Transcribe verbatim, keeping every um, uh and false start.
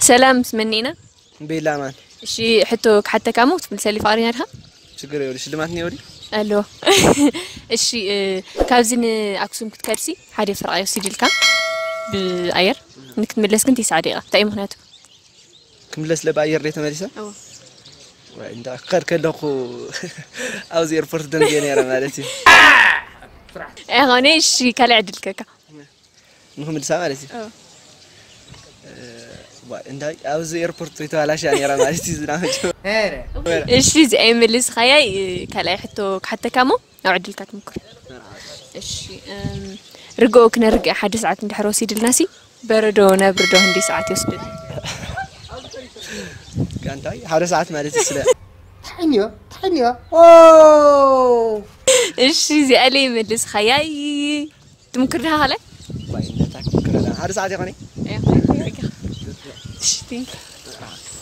سلام سمنينا بلا مان شي حتوك حتى كاموت بنسالي فارين هذا شكرا يوري شلماتني يوري الو شي كابزين اكسوم كتكرسي حادي فرعي سيدلكا بالاير نكتملس كنتي سعديقه تايم هناتو كملس لباير ريت ماليسا او وعند اقر كلخو او زير فرت دنجينيرا مالتي اغاني شي كالعدلكا المهم دسا مالتي او وعندك أوز إيربورت ويتو على شأني رأنا أشتي زناج. إيه. إيش في زعيم اللي سخياي كلا حتى حتى كامو أو عدل كات ممكن. إيش رجوك نرجع حد ساعات نتحروسي للناسي بردونا بردو هندي ساعات يصبر. كان تاي حارس ساعات ما رأيت السلام. تحنيا تحنيا أوه. إيش في زعيم اللي سخياي تمكرها عليه؟ باين ده تاك مكرها. حارس ساعات يعني. إيه. شتي